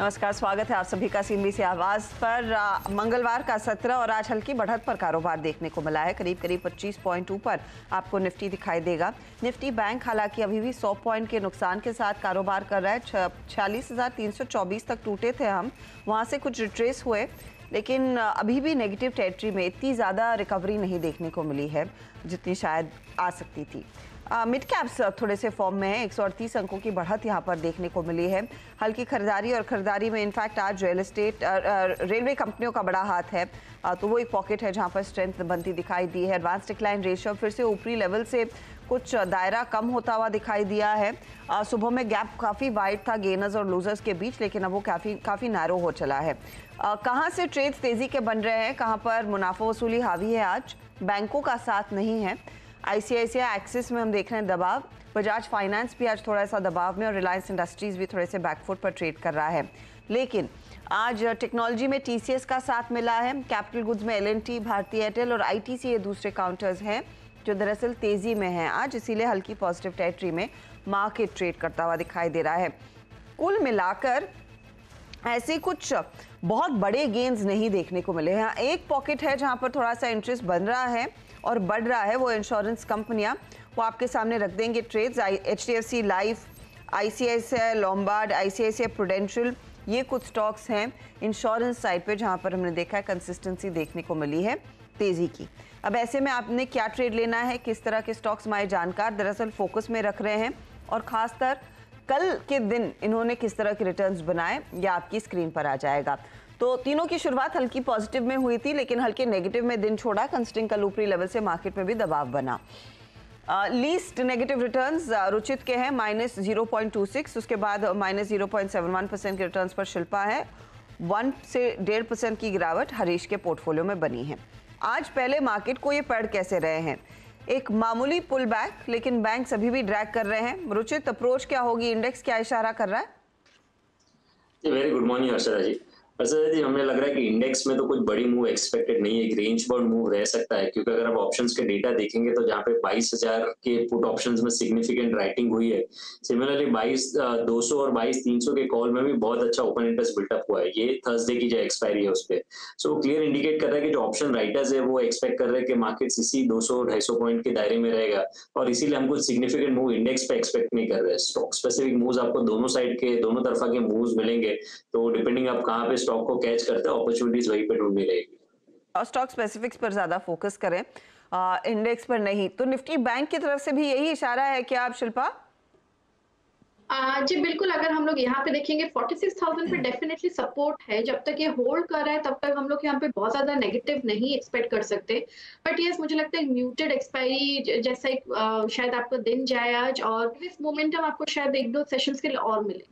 नमस्कार, स्वागत है आप सभी का सीएनबीसी आवाज़ पर। मंगलवार का सत्र और आज हल्की बढ़त पर कारोबार देखने को मिला है। करीब करीब 25 पॉइंट ऊपर आपको निफ्टी दिखाई देगा। निफ्टी बैंक हालांकि अभी भी 100 पॉइंट के नुकसान के साथ कारोबार कर रहा है। 46,324 तक टूटे थे हम, वहाँ से कुछ रिट्रेस हुए, लेकिन अभी भी नेगेटिव टेरिटरी में इतनी ज़्यादा रिकवरी नहीं देखने को मिली है जितनी शायद आ सकती थी। मिड कैप्स थोड़े से फॉर्म में है। 138 अंकों की बढ़त यहाँ पर देखने को मिली है। हल्की खरीदारी और खरीदारी में इनफैक्ट आज रियल एस्टेट रेलवे कंपनियों का बड़ा हाथ है, तो वो एक पॉकेट है जहाँ पर स्ट्रेंथ बनती दिखाई दी है। एडवांस डिक्लाइन रेशियो फिर से ऊपरी लेवल से कुछ दायरा कम होता हुआ दिखाई दिया है। सुबह में गैप काफ़ी वाइड था गेनर्स और लूजर्स के बीच, लेकिन अब वो काफ़ी नैरो हो चला है। कहाँ से ट्रेड्स तेज़ी के बन रहे हैं, कहाँ पर मुनाफा वसूली हावी है, आज बैंकों का साथ नहीं है। आईसीआईसीआई एक्सिस में हम देख रहे हैं दबाव, बजाज फाइनेंस भी आज थोड़ा सा दबाव में, और रिलायंस इंडस्ट्रीज भी थोड़े से बैकफुट पर ट्रेड कर रहा है। लेकिन आज टेक्नोलॉजी में टीसीएस का साथ मिला है। कैपिटल गुड्स में एलएनटी, भारतीय एयरटेल और आईटीसी ये दूसरे काउंटर्स हैं जो दरअसल तेज़ी में हैं आज, इसीलिए हल्की पॉजिटिव टेरिटरी में मार्केट ट्रेड करता हुआ दिखाई दे रहा है। कुल मिलाकर ऐसे कुछ बहुत बड़े गेंस नहीं देखने को मिले हैं। एक पॉकेट है जहां पर थोड़ा सा इंटरेस्ट बन रहा है और बढ़ रहा है, वो इंश्योरेंस कंपनियां, वो आपके सामने रख देंगे trades. HDFC life, ICICI Lombard, ICICI Prudential, ये कुछ स्टॉक्स हैं इंश्योरेंस साइड पे जहां पर हमने देखा है कंसिस्टेंसी देखने को मिली है तेज़ी की। अब ऐसे में आपने क्या ट्रेड लेना है, किस तरह के स्टॉक्स हमारे जानकार दरअसल फोकस में रख रहे हैं, और खासकर कल के दिन इन्होंने किस तरह के रिटर्न्स बनाए, या आपकी स्क्रीन पर आ जाएगा। तो तीनों की शुरुआत हल्की पॉजिटिव में हुई थी, लेकिन हल्के नेगेटिव में दिन छोड़ा कंसिडरिंग कल ऊपरी लेवल से मार्केट में भी दबाव बना। लीस्ट नेगेटिव रिटर्न्स रुचित के हैं -0.26, उसके बाद -0.71% के रिटर्न्स पर शिल्पा है। 1 से 1.5% की गिरावट हरीश के पोर्टफोलियो में बनी है। आज पहले मार्केट को ये पढ़ कैसे रहे हैं, एक मामूली पुल बैक, लेकिन बैंक सभी भी ड्रैग कर रहे हैं। रुचित, अप्रोच क्या होगी, इंडेक्स क्या इशारा कर रहा है? जी very good morning Akshara ji. Akshara ji, हमें लग रहा है कि इंडेक्स में तो कुछ बड़ी मूव एक्सपेक्टेड नहीं है, एक रेंज बाउंड मूव रह सकता है, क्योंकि अगर आप ऑप्शंस के डेटा देखेंगे तो जहाँ पे 22,000 के पुट ऑप्शंस में सिग्निफिकेंट राइटिंग हुई है, सिमिलरली 22,200 और 22,300 के कॉल में भी बहुत अच्छा ओपन इंटरेस्ट बिल्टअप हुआ है। ये थर्सडे की जो एक्सपायरी है उस पर सो क्लियर इंडिकेट कर रहा है कि जो ऑप्शन राइटर्स है वो एक्सपेक्ट कर रहे हैं कि मार्केट इसी 200-250 पॉइंट के दायरे में रहेगा, और इसीलिए हम कुछ सिग्निफिकेंट मूव इंडेक्स पे एक्सपेक्ट नहीं कर रहे। स्टॉक स्पेसिफिक मूव आपको दोनों साइड के दोनों तरफा के मूव मिलेंगे, तो डिपेंडिंग आप कहाँ पे स्टॉक को कैच करते हैं, अपॉर्चुनिटीज वहीं पे ढूंढनी रहेगी। और स्टॉक स्पेसिफिक्स पर ज्यादा फोकस करें, इंडेक्स पर नहीं। तो निफ्टी बैंक की तरफ से भी यही इशारा है क्या आप शिल्पा? जी बिल्कुल, अगर हम लोग यहाँ पे देखेंगे 46,000 पे डेफिनेटली सपोर्ट है। जब तक ये होल्ड कर रहा है तब तक हम लोग यहाँ पे बहुत ज्यादा नेगेटिव नहीं एक्सपेक्ट कर सकते, बट यस मुझे लगता है म्यूटेड एक्सपायरी जैसा शायद आपको दिन जाए आज, और इस मोमेंटम आपको शायद 1-2 सेशंस के लिए और मिले।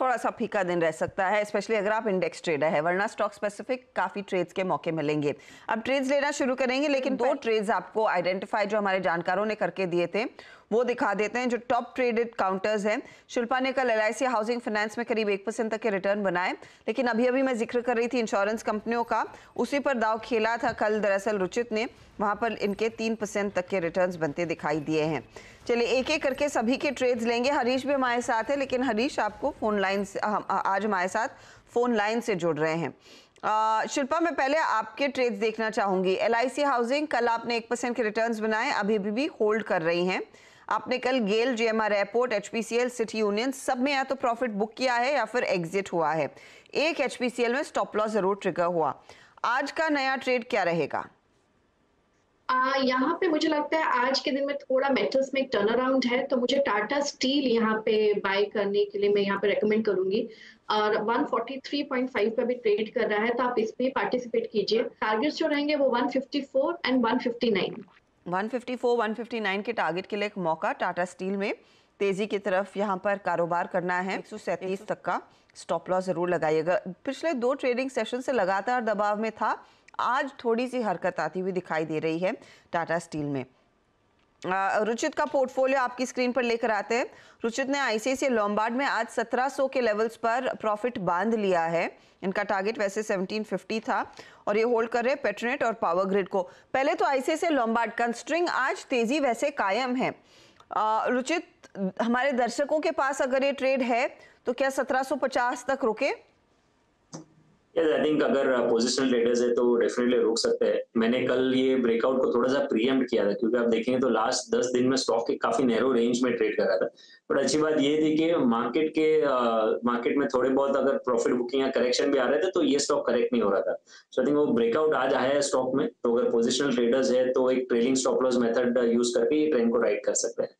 थोड़ा सा फीका दिन रह सकता है, स्पेशली अगर आप इंडेक्स ट्रेडर है, वरना स्टॉक स्पेसिफिक काफ़ी ट्रेड्स के मौके मिलेंगे। अब ट्रेड्स लेना शुरू करेंगे, लेकिन दो ट्रेड्स आपको आइडेंटिफाई जो हमारे जानकारों ने करके दिए थे वो दिखा देते हैं, जो टॉप ट्रेडेड काउंटर्स हैं। शिल्पा ने कल LIC हाउसिंग फाइनेंस में करीब 1% तक के रिटर्न बनाए, लेकिन अभी अभी मैं जिक्र कर रही थी इंश्योरेंस कंपनियों का, उसी पर दाव खेला था कल दरअसल रुचित ने, वहाँ पर इनके 3% तक के रिटर्न्स बनते दिखाई दिए हैं। चलिए एक एक करके सभी के ट्रेड्स लेंगे। हरीश भी हमारे साथ है, लेकिन हरीश आपको फ़ोन लाइन से आज हमारे साथ फ़ोन लाइन से जुड़ रहे हैं। शिल्पा, मैं पहले आपके ट्रेड्स देखना चाहूँगी। LIC हाउसिंग कल आपने 1% के रिटर्न्स बनाए, अभी भी होल्ड कर रही हैं। आपने कल गेल, जेएमआर एयरपोर्ट, HPCL, सिटी यूनियन सब में या तो प्रॉफिट बुक किया है या फिर एग्जिट हुआ है। एक HPCL में स्टॉप लॉस जरूर ट्रिगर हुआ। आज का नया ट्रेड क्या रहेगा? यहाँ पे मुझे लगता है आज के दिन में थोड़ा मेटल्स में एक टर्न अराउंड है, तो मुझे टाटा स्टील यहाँ पे बाय करने के लिए मैं यहाँ पे रेकमेंड करूंगी, और 143.5 पे भी ट्रेड कर रहा है, तो आप इसमें पार्टिसिपेट कीजिए। टारगेट्स जो रहेंगे वो 154 एंड 159। 154, 159 के टारगेट के लिए एक मौका। टाटा स्टील में तेजी की तरफ यहाँ पर कारोबार करना है। 137 तक का स्टॉप लॉस जरूर लगाइएगा। पिछले 2 ट्रेडिंग सेशन से लगातार दबाव में था, आज थोड़ी सी हरकत आती हुई दिखाई दे रही है टाटा स्टील में। रुचित का पोर्टफोलियो आपकी स्क्रीन पर लेकर आते हैं। रुचित ने आईसीआईसीआई लोम्बार्ड में आज 1700 के लेवल्स पर प्रॉफिट बांध लिया है। इनका टारगेट वैसे 1750 था, और ये होल्ड कर रहे हैं पेट्रोनेट और पावर ग्रिड को। पहले तो आईसीआईसीआई लोम्बार्ड कंस्ट्रिंग आज तेजी वैसे कायम है। रुचित, हमारे दर्शकों के पास अगर ये ट्रेड है तो क्या 1750 तक रुके? आई थिंक अगर पोजिशनल ट्रेडर्स है तो डेफिनेटली रुक सकते हैं। मैंने कल ये ब्रेकआउट को थोड़ा सा प्रीएम्प्ट किया था क्योंकि आप देखेंगे तो लास्ट 10 दिन में स्टॉक के काफी नैरो रेंज में ट्रेड कर रहा था, बट अच्छी बात ये थी कि मार्केट में थोड़े बहुत अगर प्रॉफिट बुकिंग या करेक्शन भी आ रहे थे तो ये स्टॉक करेक्ट नहीं हो रहा था। सो आई थिंक वो ब्रेकआउट आज आया है स्टॉक में, तो अगर पोजिशनल ट्रेडर्स है तो एक trailing stop loss method use करके ट्रेंड को राइड कर सकते हैं।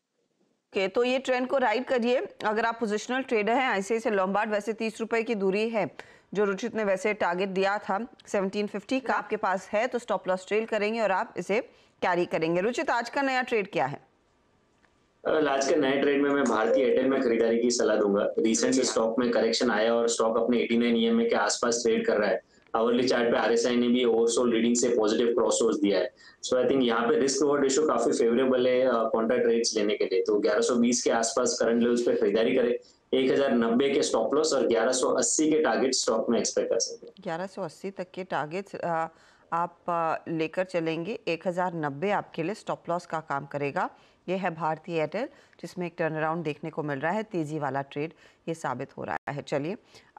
ओके, तो ये ट्रेंड को राइड करिए अगर आप पोजिशनल ट्रेडर हैं। आईसीआईसीआई लोम्बार्ड वैसे 30 रुपए की दूरी है जो रुचित ने वैसे टारगेट दिया था 1750 का, आपके पास है तो स्टॉप लॉस ट्रेल करेंगे और आप इसे कैरी करेंगे। रुचित, आज का नया ट्रेड क्या है? आज के नए ट्रेड में मैं भारतीय एयरटेल में खरीदारी की सलाह दूंगा। रिसेंटली स्टॉक में करेक्शन आया और स्टॉक अपने 89 ईएमए के आसपास ट्रेड कर रहा है। आवरली चार्ट पे आरएसआई ने भी ओवरसोल्ड रीडिंग से पॉजिटिव क्रॉसओवर्स दिया है। सो आई थिंक यहाँ पे रिस्क ओवर रेशियो काफी फेवरेबल है कॉन्ट्रा ट्रेड्स लेने के लिए, तो 1120 के आसपास करंट लेवल्स पे खरीदारी करें। 1090 के स्टॉप लॉस और 1180 के टारगेट स्टॉक में एक्सपेक्ट कर सकते हैं। 1180 तक के टारगेट्स आप लेकर चलेंगे। 1090 आपके लिए स्टॉप लॉस का काम करेगा। ये है भारतीय एयरटेल जिसमें एक टर्न अराउंड देखने को मिल रहा है, तेजी वाला ट्रेड ये साबित हो रहा है। चलिए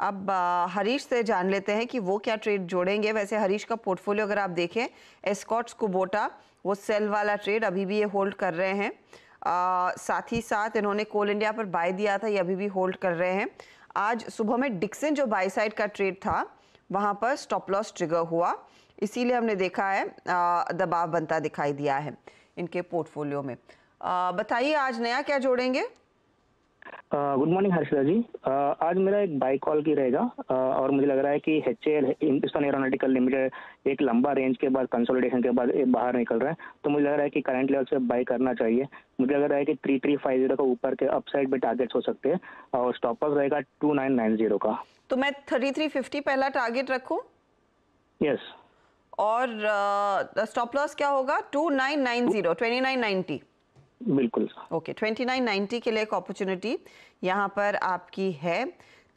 अब हरीश से जान लेते हैं कि वो क्या ट्रेड जोड़ेंगे। वैसे हरीश का पोर्टफोलियो अगर आप देखें, एस्कॉट्स कुबोटा वो सेल वाला ट्रेड अभी भी ये होल्ड कर रहे हैं। साथ ही साथ इन्होंने कोल इंडिया पर बाय दिया था, ये अभी भी होल्ड कर रहे हैं। आज सुबह में डिक्सन जो बाय साइड का ट्रेड था वहाँ पर स्टॉप लॉस ट्रिगर हुआ, इसीलिए हमने देखा है दबाव बनता दिखाई दिया है इनके पोर्टफोलियो में। बताइए आज नया क्या जोड़ेंगे? Good morning Harshada ji. आज मेरा एक बाय कॉल की रहेगा और मुझे लग रहा है कि एचएल हिंदुस्तान एरोनॉटिकल लिमिटेड एक लंबा रेंज के बाद कंसोलिडेशन के बाद बाहर निकल रहा है, तो मुझे लग रहा है कि करंट लेवल से बाय करना चाहिए। मुझे लग रहा है कि 3350 का ऊपर के अपसाइड में टारगेट्स हो सकते हैं और स्टॉप लॉस रहेगा 2990 का। तो मैं 3350 पहला टारगेट रखूँ? यस। और स्टॉप लॉस क्या होगा? 2990 बिल्कुल। ओके, 2990 के लिए एक अपॉर्चुनिटी यहाँ पर आपकी है।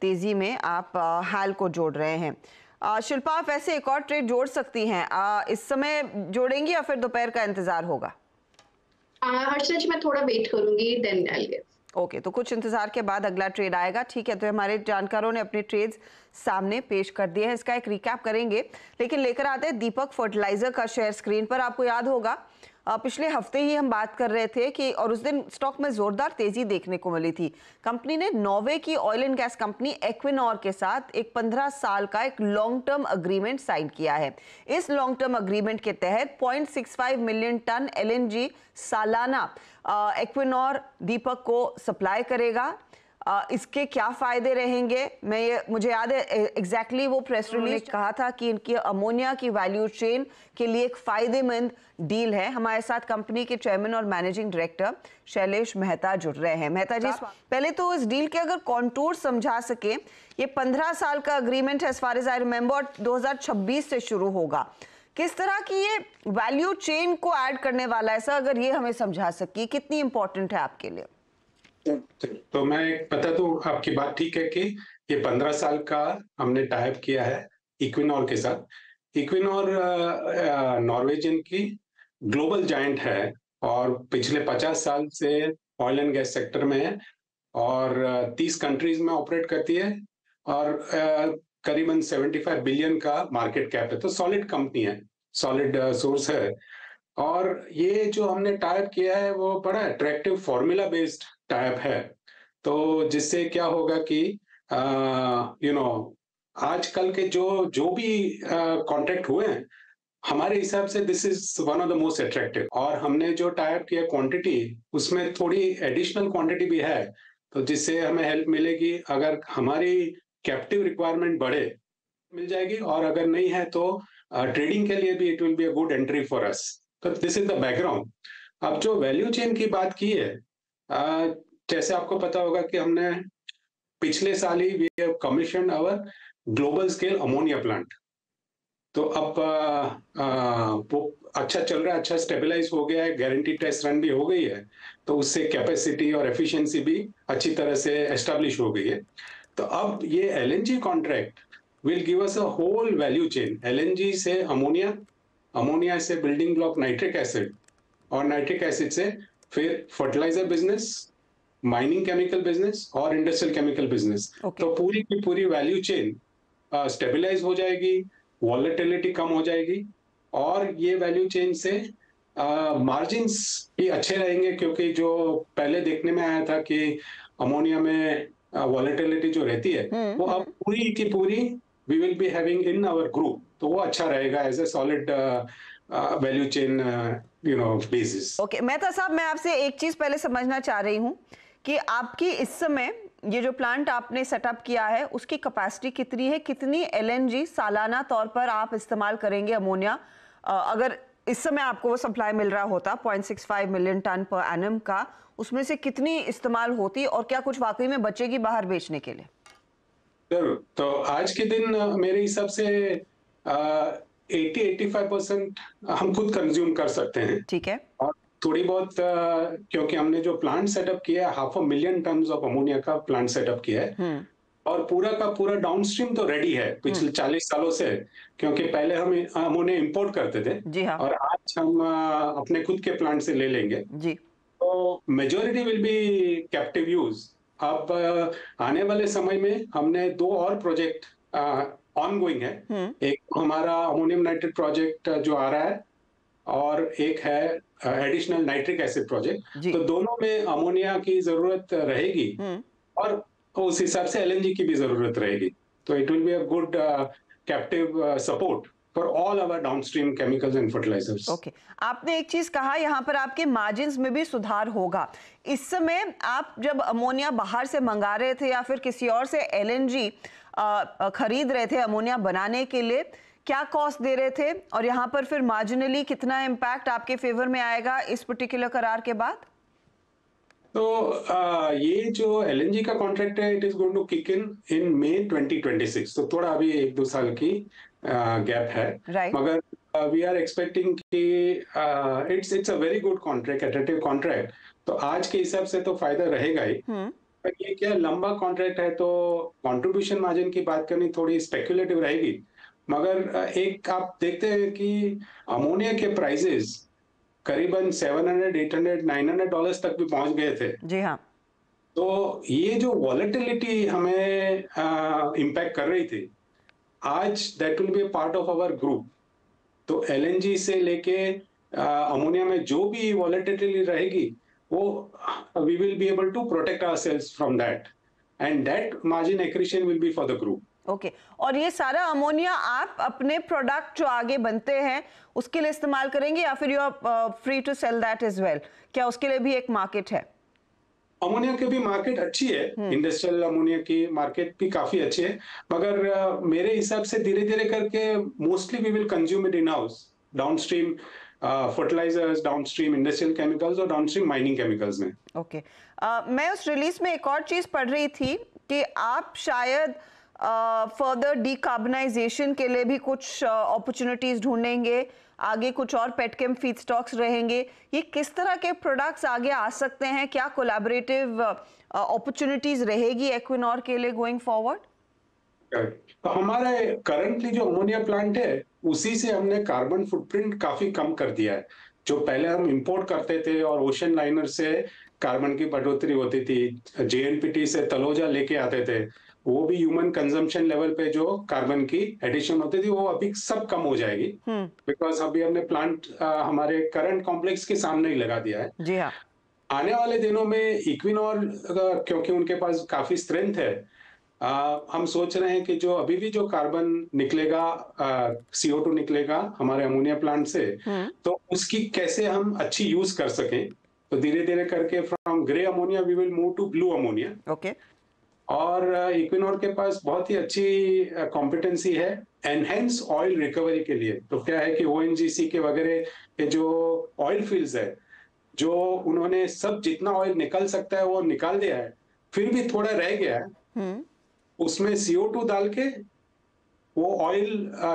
तेजी में आप हाल को जोड़ रहे हैं। शिल्पा, आप ऐसे एक और ट्रेड जोड़ सकती हैं। इस समय जोड़ेंगी या फिर दोपहर का इंतजार होगा? हर्षा जी, मैं थोड़ा वेट करूंगी, देन आई विल। ओके, तो कुछ इंतजार के बाद अगला ट्रेड आएगा। ठीक है, तो हमारे जानकारों ने अपने ट्रेड्स सामने पेश कर दिए हैं, इसका एक रिकैप करेंगे। लेकिन लेकर आते हैं दीपक फर्टिलाइजर का शेयर स्क्रीन पर। आपको याद होगा पिछले हफ्ते ही हम बात कर रहे थे कि और उस दिन स्टॉक में जोरदार तेजी देखने को मिली थी। कंपनी ने नॉर्वे की oil and gas company Equinor के साथ एक 15 साल का एक लॉन्ग टर्म अग्रीमेंट साइन किया है। इस लॉन्ग टर्म अग्रीमेंट के तहत 0.65 मिलियन टन LNG सालाना इक्विनोर दीपक को सप्लाई करेगा। इसके क्या फायदे रहेंगे, मुझे याद है एग्जैक्टली वो प्रेस रिलीज कहा था कि इनकी अमोनिया की वैल्यू चेन के लिए एक फायदेमंद डील है। हमारे साथ कंपनी के चेयरमैन और मैनेजिंग डायरेक्टर शैलेश मेहता जुड़ रहे हैं। मेहता जी, पहले तो इस डील के अगर कॉन्टूर समझा सके। ये 15 साल का अग्रीमेंट है, as far as I remember 2026 से शुरू होगा। किस तरह की ये वैल्यू चेन को एड करने वाला है सर, अगर ये हमें समझा सके कितनी इंपॉर्टेंट है आपके लिए? तो मैं पता तो आपकी बात ठीक है कि ये 15 साल का हमने टाइप किया है इक्विनोर के साथ। इक्विनोर नॉर्वेजियन की ग्लोबल जायंट है और पिछले 50 साल से ऑयल एंड गैस सेक्टर में है और 30 कंट्रीज में ऑपरेट करती है और करीबन 75 बिलियन का मार्केट कैप है। तो सॉलिड कंपनी है, सॉलिड सोर्स है। और ये जो हमने टाइप किया है वो बड़ा अट्रैक्टिव फॉर्मूला बेस्ड टाइप है, तो जिससे क्या होगा कि आजकल के जो भी कॉन्ट्रैक्ट हुए हैं हमारे हिसाब से this is one of the most attractive. और हमने जो टाइप किया क्वांटिटी, उसमें थोड़ी एडिशनल क्वांटिटी भी है, तो जिससे हमें हेल्प मिलेगी। अगर हमारी कैप्टिव रिक्वायरमेंट बढ़े मिल जाएगी और अगर नहीं है तो ट्रेडिंग के लिए भी it will be a good entry for us. तो दिस इज द बैकग्राउंड। अब जो वैल्यू चेन की बात की है, जैसे आपको पता होगा कि हमने पिछले साल ही we have commission our global scale ammonia plant. तो अब वो अच्छा चल रहा है, अच्छा स्टेबलाइज हो गया है, गारंटी टेस्ट रन भी हो गई है, तो उससे कैपेसिटी और एफिशिएंसी भी अच्छी तरह से एस्टेब्लिश हो गई है। तो अब ये LNG contract will give us a whole value chain. LNG से अमोनिया, अमोनिया से बिल्डिंग ब्लॉक नाइट्रिक एसिड और नाइट्रिक एसिड से फिर fertiliser business, mining chemical business और इंडस्ट्रियल केमिकल बिजनेस। तो पूरी की पूरी वैल्यू चेन स्टेबलाइज हो जाएगी, वॉलेटिलिटी कम हो जाएगी और ये वैल्यू चेंज से मार्जिन्स भी अच्छे रहेंगे, क्योंकि जो पहले देखने में आया था कि अमोनिया में वॉलेटिलिटी जो रहती है वो अब पूरी की पूरी we will be having in our group, तो वो अच्छा रहेगा as a solid value chain basis. Okay Mehta साहब, मैं आपसे एक चीज पहले समझना चाह रही हूँ कि आपकी इस समय ये जो प्लांट आपने सेटअप किया है उसकी कैपेसिटी कितनी है, कितनी एलएनजी सालाना तौर पर आप इस्तेमाल करेंगे अमोनिया, अगर इस समय आपको वो सप्लाई मिल रहा होता 0.65 मिलियन टन पर एनम का, उसमें से कितनी इस्तेमाल होती और क्या कुछ वाकई में बचेगी बाहर बेचने के लिए? जरूर, तो आज के दिन मेरे हिसाब से 80-85% हम खुद कंज्यूम कर सकते हैं। ठीक है, और थोड़ी बहुत क्योंकि हमने जो प्लांट सेटअप किया है 500,000 टन ऑफ अमोनिया का प्लांट सेटअप किया है और पूरा का पूरा डाउनस्ट्रीम तो रेडी है पिछले 40 सालों से, क्योंकि पहले हम अमोनिया इंपोर्ट करते थे। जी हाँ। और आज हम अपने खुद के प्लांट से ले लेंगे। जी। तो majority will be captive use. अब आने वाले समय में हमने 2 और प्रोजेक्ट ऑनगोइंग है, एक हमारा अमोनियम नाइट्रेट प्रोजेक्ट जो आ रहा है और एक है एडिशनल नाइट्रिक एसिड प्रोजेक्ट, तो दोनों में अमोनिया की जरूरत रहेगी और उस हिसाब से एलएनजी की भी जरूरत रहेगी, तो it will be a good captive support for all our downstream chemicals and fertilisers. Okay, आपने एक चीज कहा यहाँ पर आपके मार्जिन्स में भी सुधार होगा। इस समय आप जब अमोनिया बाहर से मंगा रहे थे या फिर किसी और से एलएनजी खरीद रहे थे अमोनिया बनाने के लिए, क्या कॉस्ट दे रहे थे और यहाँ पर फिर मार्जिनली कितना इम्पैक्ट आपके फेवर में आएगा इस पर्टिकुलर करार के बाद? तो ये जो एलएनजी का कॉन्ट्रैक्ट है it is going to kick in May 2026, तो थोड़ा अभी 1-2 साल की गैप है। Right. मगर वी आर एक्सपेक्टिंग कि it's a very good contract, attractive contract, तो आज के हिसाब से तो फायदा रहेगा ही। पर ये क्या लंबा कॉन्ट्रैक्ट है, तो कंट्रीब्यूशन मार्जिन की बात करनी थोड़ी स्पेकुलेटिव रहेगी, मगर एक आप देखते हैं कि अमोनिया के प्राइसेस करीबन $700, $800, $900 तक भी पहुंच गए थे। जी हाँ। तो ये जो वॉलेटिलिटी हमें इम्पैक्ट कर रही थी, आज that will be part of our group, तो एलएनजी से लेके अमोनिया में जो भी वॉलेटिलिटी रहेगी वो we will be able to protect ourselves from that and that margin accretion will be for the group. Okay, और ये सारा अमोनिया आप अपने प्रोडक्ट जो आगे बनते हैं उसके लिए इस्तेमाल करेंगे या फिर you are free to sell that as well, क्या उसके लिए भी एक मार्केट है? अमोनिया की भी मार्केट अच्छी है, इंडस्ट्रियल अमोनिया की मार्केट भी काफी अच्छी है, मगर मेरे हिसाब से धीरे धीरे करके mostly we will consume it in house, downstream fertilisers, downstream industrial chemicals और डाउनस्ट्रीम माइनिंग केमिकल्स में। ओके, मैं उस रिलीज में एक और चीज पढ़ रही थी कि आप शायद फर्दर डिकार्बनाइजेशन के लिए भी कुछ अपॉर्चुनिटीज ढूंढेंगे, आगे कुछ और पेटकेम फीडस्टॉक्स रहेंगे, ये किस तरह के प्रोडक्ट्स आगे आ सकते हैं, क्या कोलैबोरेटिव अपॉर्चुनिटीज रहेगी इक्विनोर के लिए गोइंग फॉरवर्ड? तो हमारा करंटली जो अमोनिया प्लांट है उसी से हमने कार्बन फुटप्रिंट काफी कम कर दिया है। जो पहले हम इम्पोर्ट करते थे और ओशन लाइनर से कार्बन की बढ़ोतरी होती थी, जेएनपीटी से तलोजा लेके आते थे, वो भी ह्यूमन कंजम्पशन लेवल पे जो कार्बन की एडिशन होती थी वो अभी सब कम हो जाएगी, बिकॉज अभी हमने प्लांट हमारे करंट कॉम्प्लेक्स के सामने ही लगा दिया है। जी हाँ। आने वाले दिनों में इक्विनोर क्योंकि उनके पास काफी स्ट्रेंथ है, हम सोच रहे हैं कि जो अभी भी जो कार्बन निकलेगा, CO2 निकलेगा हमारे अमोनिया प्लांट से, तो उसकी कैसे हम अच्छी यूज कर सकें, तो धीरे धीरे करके from grey ammonia we will move to blue ammonia. Okay, और इक्विनोर के पास बहुत ही अच्छी कॉम्पिटेंसी है एनहेंस ऑयल रिकवरी के लिए। तो क्या है कि ओएनजीसी के वगैरह के जो ऑयल फील्ड्स है, जो उन्होंने सब जितना ऑयल निकल सकता है वो निकाल दिया है, फिर भी थोड़ा रह गया है, उसमें CO2 डाल के वो ऑयल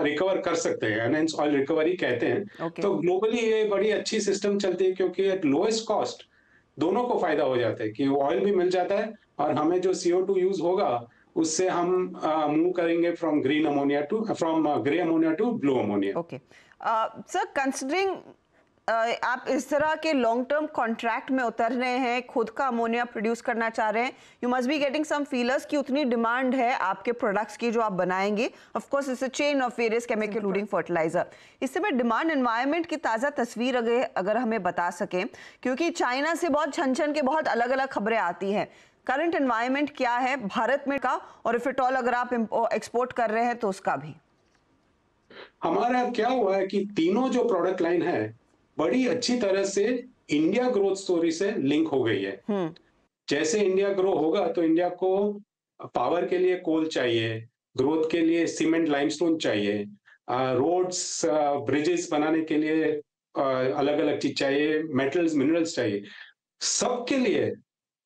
रिकवर कर सकते हैं, एनहेंस ऑयल रिकवरी कहते हैं। Okay. तो ग्लोबली ये बड़ी अच्छी सिस्टम चलती है, क्योंकि एट लोएस्ट कॉस्ट दोनों को फायदा हो जाता है कि ऑयल भी मिल जाता है और हमें जो CO2 यूज होगा उससे हम मूव करेंगे from green ammonia to, from grey ammonia to blue ammonia. Okay sir, considering आप इस तरह के लॉन्ग टर्म कॉन्ट्रैक्ट में उतर रहे हैं, खुद का अमोनिया प्रोड्यूस करना चाह रहे हैं, you must be getting some feelers कि उतनी डिमांड है आपके प्रोडक्ट्स की जो आप बनाएंगे. Of course it's a chain of various chemical including fertiliser. इस समय डिमांड एनवायरनमेंट की ताज़ा तस्वीर अगर हमें बता सकें, क्योंकि चाइना से बहुत छन छन के बहुत अलग अलग खबरें आती हैं. करंट एनवायरनमेंट क्या है भारत में का, और इफ इट ऑल अगर आप एक्सपोर्ट कर रहे हैं तो उसका भी. हमारा क्या हुआ है कि तीनों जो प्रोडक्ट लाइन है बड़ी अच्छी तरह से इंडिया ग्रोथ स्टोरी से लिंक हो गई है. जैसे इंडिया ग्रो होगा तो इंडिया को पावर के लिए कोल चाहिए, ग्रोथ के लिए सीमेंट लाइमस्टोन चाहिए, रोड्स ब्रिजेस बनाने के लिए अलग अलग चीज चाहिए, मेटल्स मिनरल्स चाहिए. सबके लिए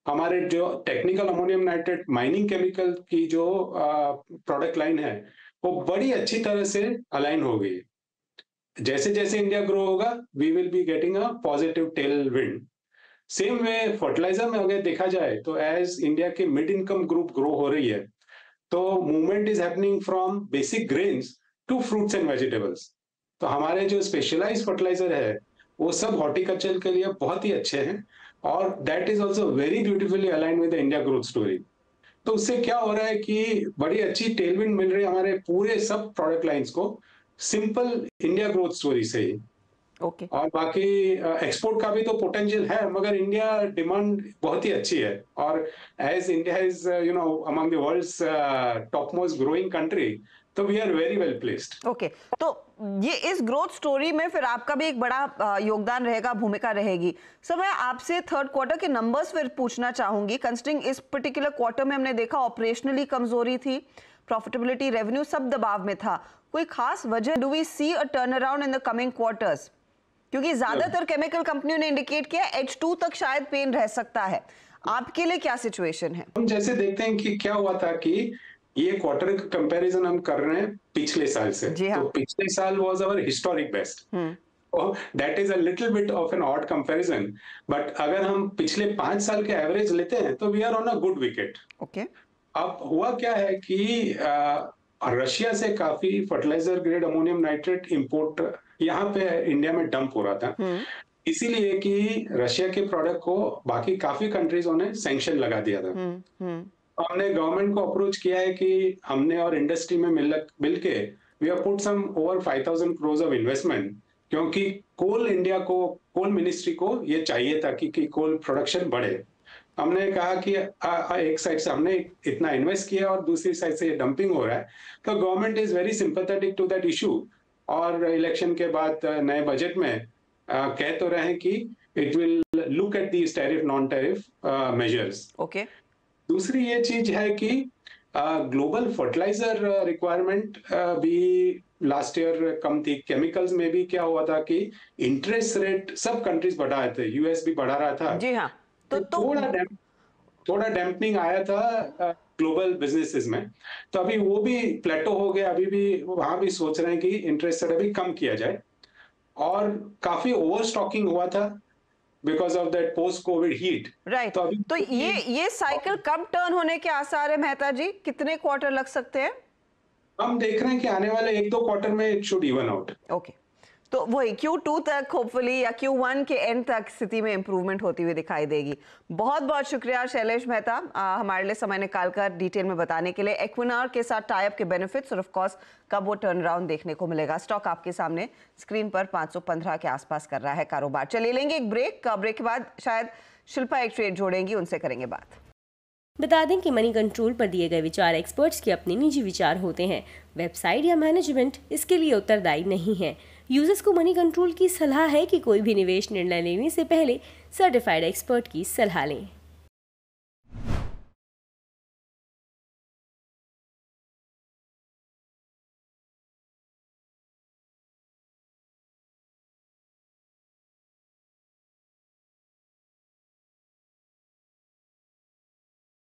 हमारे जो technical ammonium nitrate mining chemical की जो प्रोडक्ट लाइन है वो बड़ी अच्छी तरह से अलाइन हो गई. जैसे जैसे इंडिया ग्रो होगा we will be getting a positive tail wind. Same way fertiliser में अगर देखा जाए तो एज इंडिया के मिड इनकम ग्रुप ग्रो हो रही है तो movement is happening from basic grains to fruits and vegetables. तो हमारे जो स्पेशलाइज्ड फर्टिलाइजर है वो सब हॉर्टिकल्चर के लिए बहुत ही अच्छे हैं और that is also very beautifully align with the India growth story. तो उससे क्या हो रहा है कि बड़ी अच्छी टेलविंड मिल रही है हमारे पूरे सब प्रोडक्ट लाइन्स को, सिंपल इंडिया ग्रोथ स्टोरी से ही. Okay. और बाकी एक्सपोर्ट का भी तो पोटेंशियल है, मगर इंडिया डिमांड बहुत ही अच्छी है और as India is you know among the world's top most growing country तो we are very well placed. Okay, तो ये इस ग्रोथ स्टोरी में फिर आपका भी एक बड़ा योगदान रहेगा, भूमिका रहेगी. सर मैं आपसे थर्ड क्वार्टर के नंबर्स फिर पूछना चाहूंगी. कंसिडरिंग इस पर्टिकुलर क्वार्टर में हमने देखा ऑपरेशनली कमजोरी थी, प्रॉफिटेबिलिटी रेवेन्यू सब दबाव में था. कोई खास वजह, do we see a turn around in the coming quarters? क्योंकि ज्यादातर केमिकल कंपनियों ने इंडिकेट किया H2 तक शायद पेन रह सकता है. आपके लिए क्या सिचुएशन है? हम जैसे देखते हैं कि क्या हुआ था कि ये क्वार्टर का कंपैरिजन हम कर रहे हैं पिछले साल से. तो पिछले साल was our historic best. That is a little bit of an odd comparison, but अगर हम पिछले 5 साल के एवरेज लेते हैं तो we are on a good wicket. Okay, अब हुआ क्या है कि रशिया से काफी fertiliser grade ammonium nitrate import यहाँ पे इंडिया में डंप हो रहा था, इसीलिए कि रशिया के प्रोडक्ट को बाकी काफी कंट्रीजों ने सैंक्शन लगा दिया था. हमने गवर्नमेंट को अप्रोच किया है कि हमने और इंडस्ट्री में मिलके we have put some over 5,000 crore of investment, क्योंकि कोल इंडिया को, कोल मिनिस्ट्री को ये चाहिए था कि कोल प्रोडक्शन बढ़े. हमने कहा कि एक साइड से हमने इतना इन्वेस्ट किया और दूसरी साइड से डंपिंग हो रहा है. तो government is very sympathetic to that issue और इलेक्शन के बाद नए बजट में कह तो रहे हैं कि it will look at these tariff non tariff measures. Okay, दूसरी ये चीज है कि ग्लोबल फर्टिलाइजर रिक्वायरमेंट भी लास्ट ईयर कम थी. केमिकल्स में भी क्या हुआ था कि इंटरेस्ट रेट सब कंट्रीज बढ़ा रहे थे, यूएस भी बढ़ा रहा था. जी हाँ, तो थोड़ा डैम्पनिंग आया था ग्लोबल बिजनेसेस में. तो अभी वो भी प्लेटो हो गया, अभी भी वहां भी सोच रहे हैं कि इंटरेस्ट रेट अभी कम किया जाए. और काफी ओवरस्टॉकिंग हुआ था because of that post Covid heat. Right, तो अभी तो ये साइकिल कब टर्न होने के आसार है मेहता जी? कितने क्वार्टर लग सकते हैं? हम देख रहे हैं कि आने वाले 1-2 क्वार्टर में it should even out. Okay, तो वही Q2 तक होपफुली या Q1 के एंड तक स्थिति में इंप्रूवमेंट होती हुई दिखाई देगी. बहुत बहुत शुक्रिया शैलेश मेहता हमारे लिए समय निकाल कर डिटेल में बताने के लिए. इक्विनोर के साथ टाई अप के बेनिफिट्स और ऑफ कोर्स कब वो टर्न अराउंड देखने को मिलेगा. स्टॉक आपके सामने स्क्रीन पर 515 के आसपास कर रहा है कारोबार. चलिए लेंगे एक ब्रेक. ब्रेक के बाद शायद शिल्पा एक ट्रेड जोड़ेंगी, उनसे करेंगे बात. बता दें कि मनी कंट्रोल पर दिए गए विचार एक्सपर्ट्स के अपने निजी विचार होते हैं. वेबसाइट या मैनेजमेंट इसके लिए उत्तरदायी नहीं है. यूजर्स को मनी कंट्रोल की सलाह है कि कोई भी निवेश निर्णय लेने से पहले सर्टिफाइड एक्सपर्ट की सलाह लें.